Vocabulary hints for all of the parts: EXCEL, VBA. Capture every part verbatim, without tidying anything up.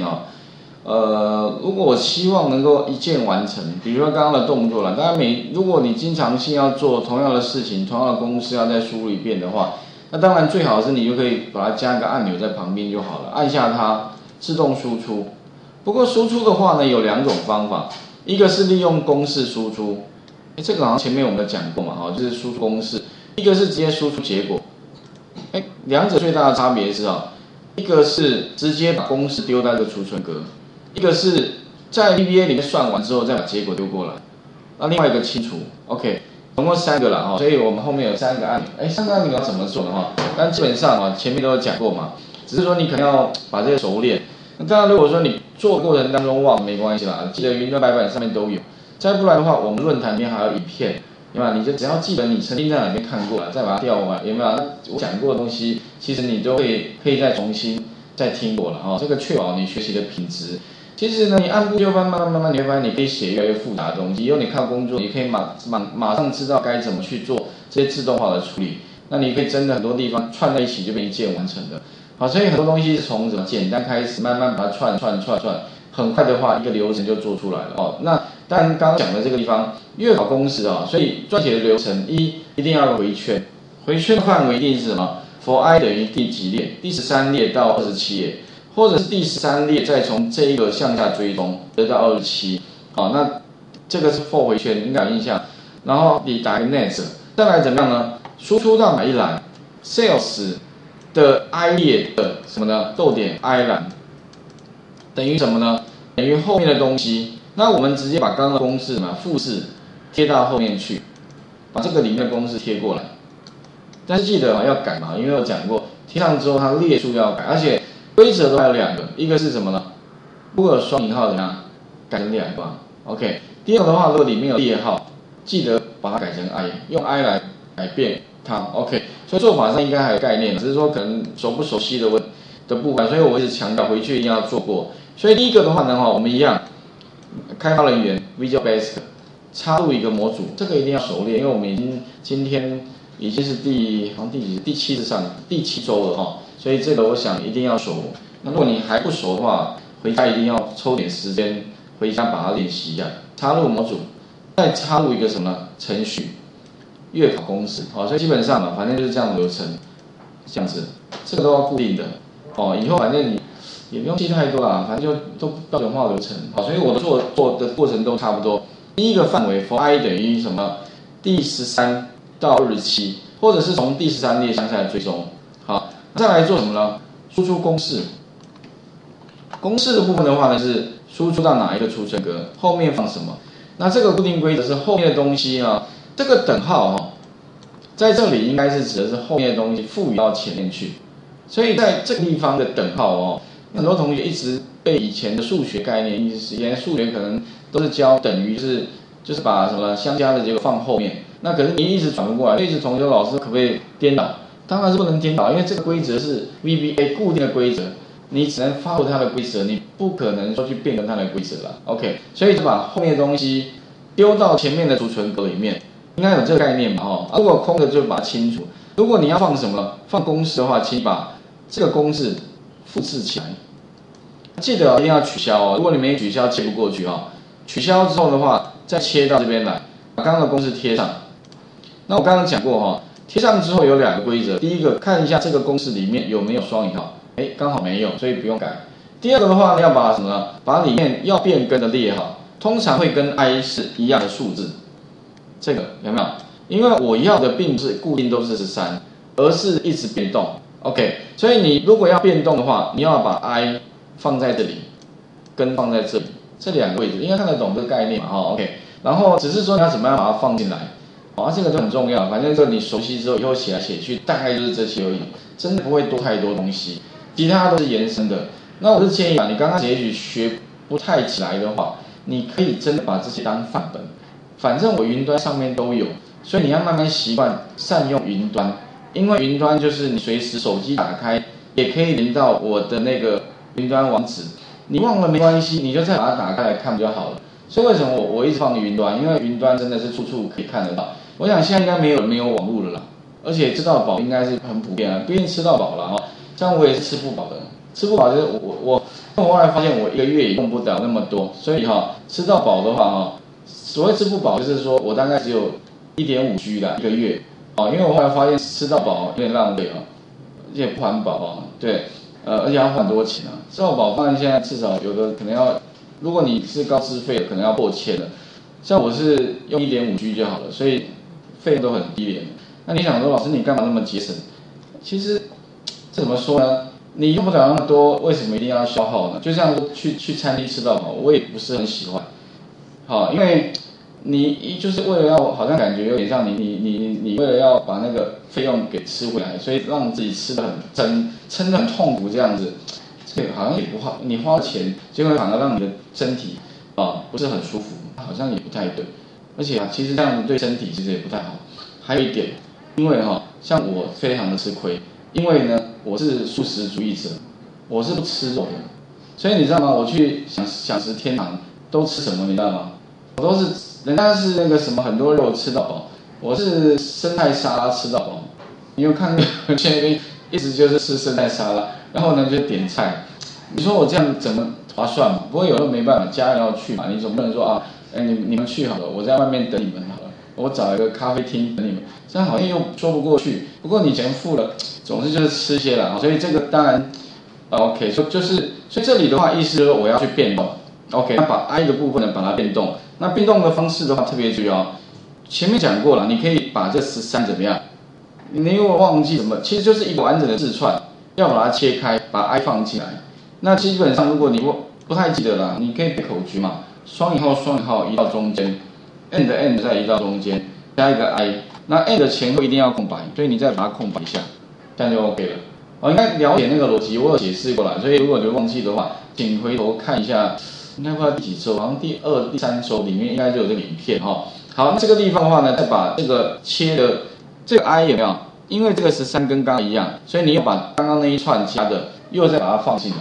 啊，呃，如果我希望能够一键完成，比如说刚刚的动作了，当然每如果你经常性要做同样的事情，同样的公式要再输入一遍的话，那当然最好是你就可以把它加个按钮在旁边就好了，按下它自动输出。不过输出的话呢，有两种方法，一个是利用公式输出，哎，这个好像前面我们有讲过嘛，哈，就是输出公式；一个是直接输出结果。哎，两者最大的差别是啊。 一个是直接把公式丢在这个储存格，一个是在 V B A 里面算完之后再把结果丢过来，那另外一个清除 ，OK， 总共三个了哈，所以我们后面有三个按钮，哎，三个按钮要怎么做的哈？但基本上啊前面都有讲过嘛，只是说你可能要把这些熟练。那当然如果说你做过程当中忘没关系啦，记得云端白板上面都有，再不然的话我们论坛里面还有影片。 对吧？你就只要记得你曾经在哪边看过了，再把它调完，有没有？我讲过的东西，其实你都会可以再重新再听过了哈、哦。这个确保你学习的品质。其实呢，你按部就班，慢慢慢慢，你会发现你可以写越来越复杂的东西。以后你看工作，你可以马马马上知道该怎么去做这些自动化的处理。那你可以真的很多地方串在一起就变一键完成的。好，所以很多东西是从什么简单开始，慢慢把它串串串串，很快的话一个流程就做出来了哦。那 但刚刚讲的这个地方，越搞公式啊，所以撰写的流程一一定要回圈，回圈的范围一定是什么 ？for i 等于第几列？第十三列到二十七列，或者是第十三列再从这一个向下追踪，得到二十七。好，那这个是 for 回圈，应该有印象。然后你打个 next， 再来怎么样呢？输出到哪一栏 ？sales 的 i 列的什么呢？逗点 i 栏等于什么呢？等于后面的东西。 那我们直接把刚刚的公式嘛复制贴到后面去，把这个里面的公式贴过来。但是记得要改嘛，因为我讲过贴上之后它列数要改，而且规则都还有两个，一个是什么呢？如果有双引号怎么样？改成两个 ，OK。第二个的话，如果里面有列号，记得把它改成 i， 用 i 来改变它 ，OK。所以做法上应该还有概念，只是说可能熟不熟悉的问的部分，所以我一直强调回去一定要做过。所以第一个的话呢，哈，我们一样。 开发人员 Visual Basic 插入一个模组，这个一定要熟练，因为我们已经今天已经是第好像第几第七十上第七周了哈，所以这个我想一定要熟。那如果你还不熟的话，回家一定要抽点时间回家把它练习一下。插入模组，再插入一个什么呢？程序，月考公式，好，所以基本上嘛，反正就是这样的流程，这样子，这个都要固定的哦。以后反正你。 也不用记太多啦，反正就都标准化流程。好，所以我做做的过程都差不多。第一个范围 ，for i 等于什么？第十三到二十七，或者是从第十三列向下追踪。好，再来做什么呢？输出公式。公式的部分的话呢，是输出到哪一个储存格，后面放什么。那这个固定规则是后面的东西啊，这个等号哈、哦，在这里应该是指的是后面的东西赋予到前面去。所以在这个地方的等号哦。 很多同学一直被以前的数学概念，以前数学可能都是教等于是，就是把什么相加的结果放后面。那可是你一直转不过来，所以一直同学老师可不可以颠倒？当然是不能颠倒，因为这个规则是 V B A 固定的规则，你只能 follow 它的规则，你不可能说去变更它的规则了。OK， 所以就把后面的东西丢到前面的储存格里面，应该有这个概念嘛？哦，如果空的就把它清除。如果你要放什么放公式的话，请把这个公式复制起来。 记得、哦、一定要取消哦，如果你没取消，切不过去哦。取消之后的话，再切到这边来，把刚刚的公式贴上。那我刚刚讲过哈、哦，贴上之后有两个规则，第一个看一下这个公式里面有没有双引号，哎，刚好没有，所以不用改。第二个的话呢，要把什么呢？把里面要变更的列号，通常会跟 i 是一样的数字，这个有没有？因为我要的并不是固定都是十三，而是一直变动。OK， 所以你如果要变动的话，你要把 i 放在这里，跟放在这里，这两个位置应该看得懂这个概念嘛？哈、哦、，OK。然后只是说你要怎么样把它放进来，啊、哦，这个都很重要。反正这个你熟悉之后，以后写来写去大概就是这些而已，真的不会多太多东西，其他都是延伸的。那我是建议啊，你刚开始也许学不太起来的话，你可以真的把这些当范本，反正我云端上面都有，所以你要慢慢习惯善用云端，因为云端就是你随时手机打开也可以连到我的那个。 云端网址，你忘了没关系，你就再把它打开来看就好了。所以为什么我我一直放云端？因为云端真的是处处可以看得到。我想现在应该没有没有网络了啦，而且吃到饱应该是很普遍啊，毕竟吃到饱了哈、哦。像我也是吃不饱的，吃不饱就是我我我我后来发现我一个月也用不了那么多，所以哈吃到饱的话哈，所谓吃不饱就是说我大概只有 一点五 G 啦一个月，哦，因为我后来发现吃到饱有点浪费啊，也不环保啊，对，呃而且要花很多钱啊，吃到饱饭现在至少有的可能要，如果你是高资费的可能要破千了，像我是用 一点五 G 就好了，所以费用都很低廉。那你想说老师你干嘛那么节省？其实这怎么说呢？ 你用不了那么多，为什么一定要消耗呢？就像去去餐厅吃到饱，我也不是很喜欢。好，因为你就是为了要，好像感觉有点像你你你你为了要把那个费用给吃回来，所以让自己吃得很撑，撑得很痛苦这样子。这个好像也不花，你花钱结果反而让你的身体啊不是很舒服，好像也不太对。而且啊，其实这样子对身体其实也不太好。还有一点，因为哈、啊，像我非常的吃亏，因为呢。 我是素食主义者，我是不吃肉的，所以你知道吗？我去想想吃天堂都吃什么？你知道吗？我都是人家是那个什么很多肉吃到饱，我是生菜沙拉吃到饱。你有看过去那边一直就是吃生菜沙拉，然后呢就点菜。你说我这样怎么划算嘛？不过有时候没办法，家人要去嘛，你总不能说啊，哎你你们去好了，我在外面等你们好了，我找一个咖啡厅等你们，这样好像又说不过去。不过你钱付了。 总之就是吃些啦，所以这个当然 ，OK， 所以就是，所以这里的话，意思就是我要去变动 ，OK， 那把 I 的部分呢，把它变动。那变动的方式的话，特别注意哦。前面讲过了，你可以把这十三怎么样？你又忘记什么？其实就是一个完整的字串，要把它切开，把 I 放进来。那基本上，如果你不不太记得啦，你可以口诀嘛，双引号双引号移到中间 ，and and 再移到中间，加一个 I， 那 and 前后一定要空白，所以你再把它空白一下。 这样就 OK 了。哦，应该了解那个逻辑，我有解释过了。所以如果你忘记的话，请回头看一下，应该不知道第几周，好像第二、第三周里面应该就有这个影片哈、哦。好，那这个地方的话呢，再把这个切的这个 I 有没有？因为这个十三跟刚刚一样，所以你要把刚刚那一串加的，又再把它放进来。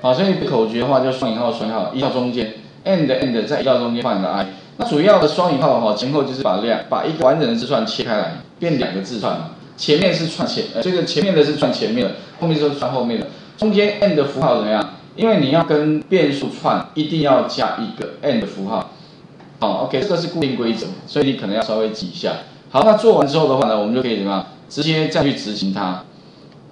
好，所以口诀的话就双引号、双引号移到中间 ，and and 再移到中间放一个 I。那主要的双引号哈、哦，前后就是把两把一个完整的字串切开来，变两个字串嘛。 前面是串前，呃，这个前面的是串前面的，后面就是串后面的。中间 and 的符号怎么样？因为你要跟变数串，一定要加一个 and 的符号。好 ，OK， 这个是固定规则，所以你可能要稍微记一下。好，那做完之后的话呢，我们就可以怎么样？直接再去执行它。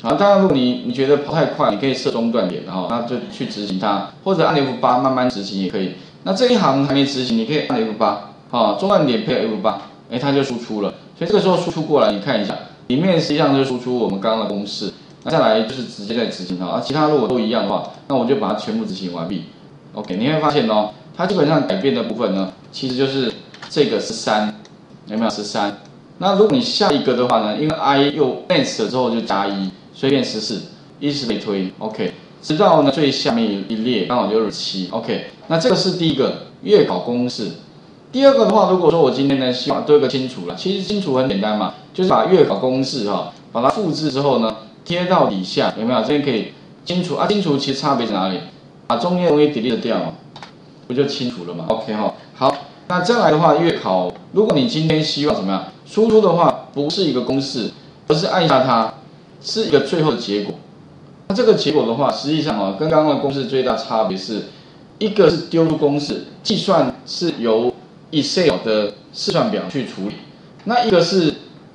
好，当然如果你你觉得跑太快，你可以设中断点，然后那就去执行它，或者按 F 八慢慢执行也可以。那这一行还没执行，你可以按 F 八， 好，中断点配 F 八， 哎，它就输出了。所以这个时候输出过来，你看一下。 里面实际上就输出我们刚刚的公式，那再来就是直接再执行它啊。其他如果都一样的话，那我就把它全部执行完毕。OK， 你会发现哦，它基本上改变的部分呢，其实就是这个十三，有没有十三？那如果你下一个的话呢，因为 I 又 next 了之后就加一，所以变十四，依次类推。OK， 直到呢最下面一列刚好就是七。OK， 那这个是第一个月考公式。 第二个的话，如果说我今天呢，希望做一个清除了，其实清除很简单嘛，就是把月考公式哈、哦，把它复制之后呢，贴到底下，有没有？这边可以清除啊，清除其实差别在哪里？把中间东西 delete 掉，不就清除了嘛 ？OK 哈、哦，好，那再来的话，月考，如果你今天希望怎么样输出的话，不是一个公式，而是按一下它，是一个最后的结果。那这个结果的话，实际上啊、哦，跟刚刚的公式最大差别是，一个是丢入公式，计算是由 Excel 的试算表去处理，那一个是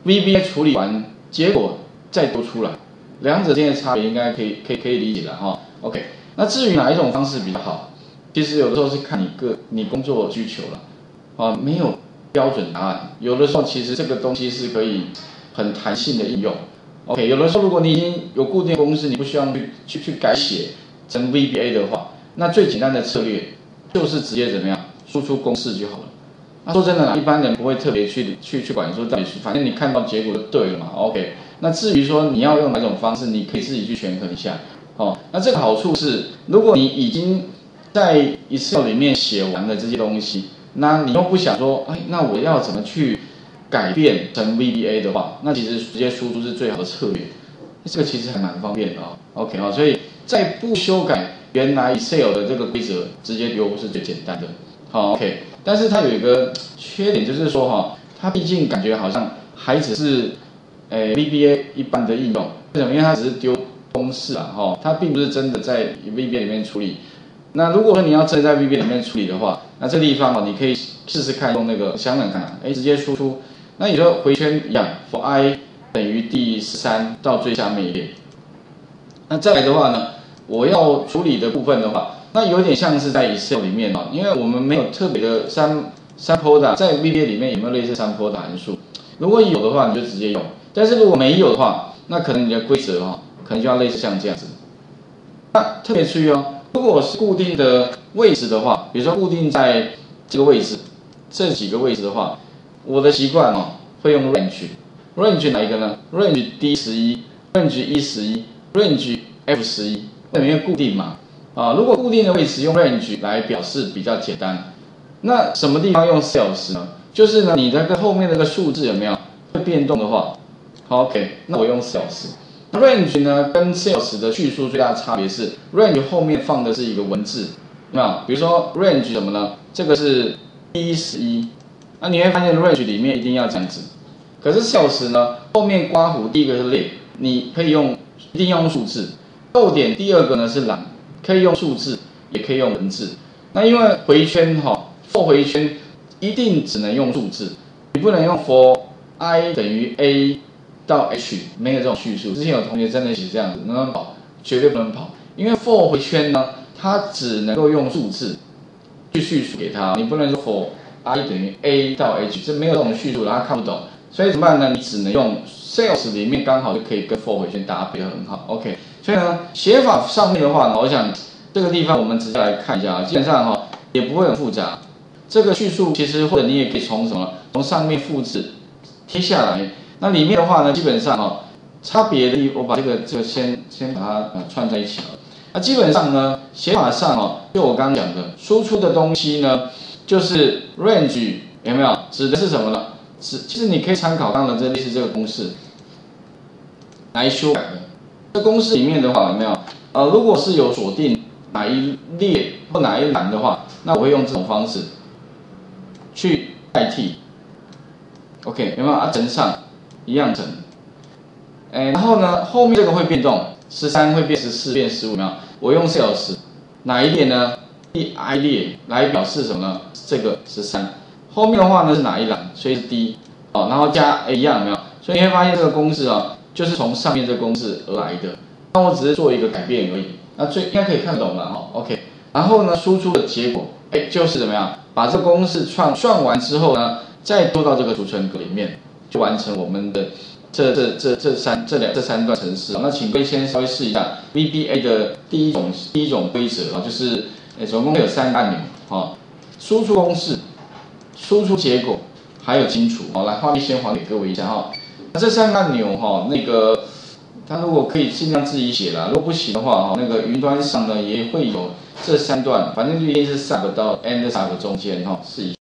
V B A 处理完结果再读出来，两者之间的差别应该可以可以可以理解了哈。OK， 那至于哪一种方式比较好，其实有的时候是看你个你工作需求了，啊，没有标准答案，有的时候其实这个东西是可以很弹性的应用。OK， 有的时候如果你已经有固定公式，你不需要去去去改写成 V B A 的话，那最简单的策略就是直接怎么样输出公式就好了。 那说真的啦，一般人不会特别去去去管说到底是，反正你看到结果就对了嘛。OK， 那至于说你要用哪种方式，你可以自己去权衡一下。哦，那这个好处是，如果你已经在 Excel 里面写完了这些东西，那你又不想说，哎，那我要怎么去改变成 V B A 的话，那其实直接输出是最好的策略。这个其实还蛮方便的哦。OK 哦，所以在不修改原来 Excel 的这个规则，直接丢是最简单的。好 ，OK。 但是它有一个缺点，就是说哈，它毕竟感觉好像还只是，诶 V B A 一般的应用，为什么？因为它只是丢公式啊，哈、哦，它并不是真的在 V B A 里面处理。那如果说你要真的在 V B A 里面处理的话，那这地方哦，你可以试试看用那个香港看看，哎，直接输出。那你说回圈一样 ，for i 等于第十三到最下面一列。那再来的话呢，我要处理的部分的话，那有点像是在 Excel 里面哦，因为我们没有特别的三三 P O D A， 在 V B A 里面有没有类似三 P O D A 函数？如果有的话，你就直接用。但是如果没有的话，那可能你的规则哦，可能就要类似像这样子。那特别注意哦，如果是固定的位置的话，比如说固定在这个位置，这几个位置的话，我的习惯哦会用 range。range 哪一个呢 ？range D 十一 ，range E 十一 ，range F 十一，因为固定嘛。啊，如果固定的位置用 range 来表示比较简单。那什么地方用 cells 呢？就是呢，你那个后面那个数字有没有会变动的话？好 ，OK， 那我用 cells。range 呢跟 cells 的叙述最大的差别是 ，range 后面放的是一个文字，那比如说 range 什么呢？这个是 E 十一，那你会发现 range 里面一定要这样子。可是 cells 呢后面刮弧第一个是列，你可以用一定要用数字，逗点第二个呢是栏，可以用数字也可以用文字。那因为回圈哈、哦、for 回圈一定只能用数字，你不能用 for i 等于 a。到 H 没有这种叙述，之前有同学真的写这样子，能不能跑？绝对不能跑，因为 for 回圈呢，它只能够用数字去叙述给它，你不能说 for i 等于 a 到 h， 这没有这种叙述，它看不懂。所以怎么办呢？你只能用 cells 里面刚好就可以跟 for 回圈搭配得很好。OK， 所以呢，写法上面的话呢，我想这个地方我们直接来看一下啊，基本上哈、哦、也不会很复杂。这个叙述其实或者你也可以从什么从上面复制贴下来。那里面的话呢，基本上哦，差别的我把这个这个先先把它呃串在一起了。那基本上呢，写法上哦，就我刚刚讲的，输出的东西呢，就是 range 有没有？指的是什么呢？指其实你可以参考刚刚这类似这个公式来修改的。这公式里面的话有没有？呃，如果是有锁定哪一列或哪一栏的话，那我会用这种方式去代替。OK， 有没有啊？乘上。一样整，哎，然后呢，后面这个会变动， 十三会变 十四， 变十五秒。我用 cells 哪一列呢？第 i 列来表示什么呢？这个十三。后面的话呢是哪一栏？所以是 D 哦，然后加 a 一样有没有？所以你会发现这个公式啊、哦，就是从上面这个公式而来的。那我只是做一个改变而已。那最应该可以看懂了哈、哦。OK， 然后呢，输出的结果，哎，就是怎么样？把这个公式串算完之后呢，再丢到这个储存格里面。就完成我们的这这这这三这两这三段程式。那请各位先稍微试一下 V B A 的第一种第一种规则啊，就是呃总共有三个按钮啊，输出公式、输出结果，还有清除。好，来画面先还给各位一下哈。那这三个按钮哈，那个它如果可以尽量自己写啦，如果不行的话哈，那个云端上呢也会有这三段，反正就一定是 sub 到 and sub 中间哈，试一下。